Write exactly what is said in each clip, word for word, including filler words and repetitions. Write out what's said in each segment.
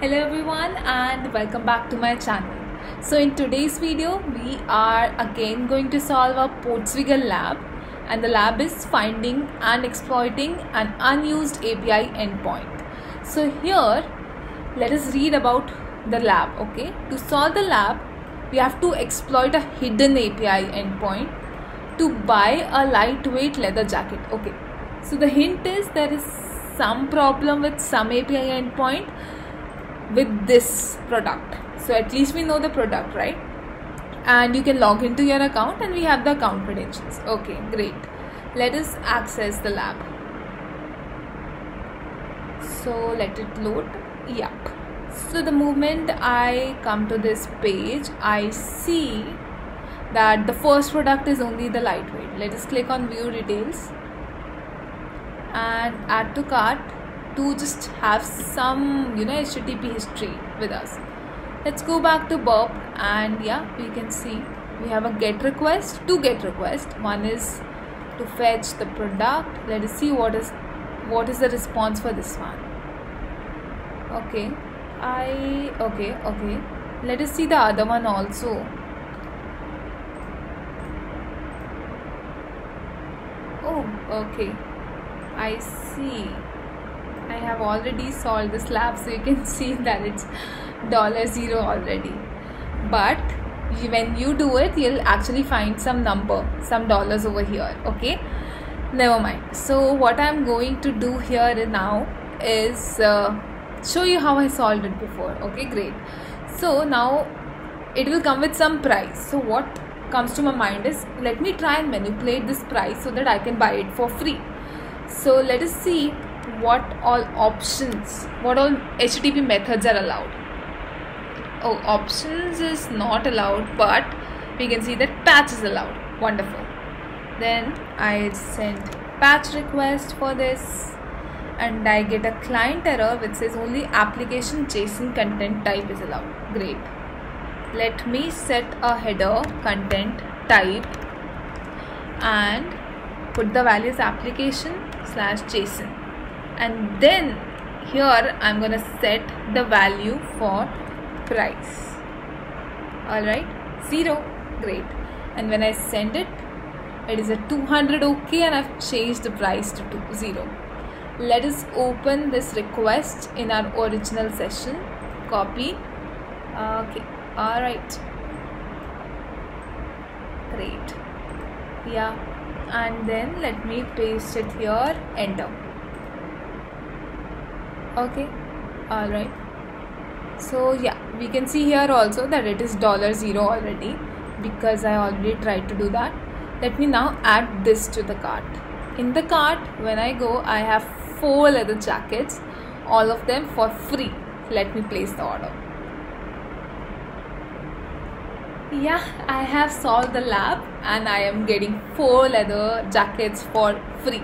Hello everyone and welcome back to my channel. So in today's video we are again going to solve our PortSwigger lab, and the lab is finding and exploiting an unused A P I endpoint. So here let us read about the lab. Okay, to solve the lab we have to exploit a hidden A P I endpoint to buy a lightweight leather jacket. Okay, so the hint is there is some problem with some A P I endpoint with this product, so at least we know the product, right? And you can log into your account and we have the account credentials. Okay, great. Let us access the lab. So let it load. Yep. So the moment I come to this page, I see that the first product is only the lightweight. Let us click on view details and add to cart to just have some, you know, H T T P history with us. Let's go back to Burp, and yeah, we can see we have a get request, two get requests. One is to fetch the product. Let us see what is what is the response for this one. Okay, I okay okay. Let us see the other one also. Oh, okay. I see. I have already solved this lab, so you can see that it's dollar zero already. But when you do it, you'll actually find some number, some dollars over here. Okay, never mind. So what I'm going to do here now is uh, show you how I solved it before. Okay, great. So now it will come with some price. So what comes to my mind is, let me try and manipulate this price so that I can buy it for free. So let us see what all options, what all H T T P methods are allowed. Oh, options is not allowed, but we can see that patch is allowed. Wonderful. Then I sent patch request for this, and I get a client error which says only application JSON content type is allowed. Great. Let me set a header content type and put the values application slash JSON. And then here I'm gonna set the value for price. Alright, zero, great. And when I send it, it is a two hundred. Okay, and I've changed the price to two, zero. Let us open this request in our original session. Copy. Okay, alright, great. Yeah, and then let me paste it here. Enter. Okay, all right. So yeah, we can see here also that it is dollar zero already, because I already tried to do that. Let me now add this to the cart. In the cart, when I go, I have four leather jackets, all of them for free. Let me place the order. Yeah, I have solved the lab and I am getting four leather jackets for free.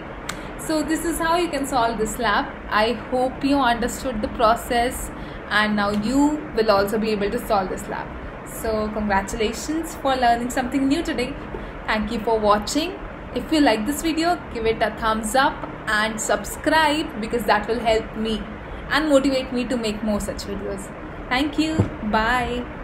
So this is how you can solve this lab. I hope you understood the process, and now you will also be able to solve this lab. So congratulations for learning something new today. Thank you for watching. If you like this video, give it a thumbs up and subscribe, because that will help me and motivate me to make more such videos. Thank you. Bye.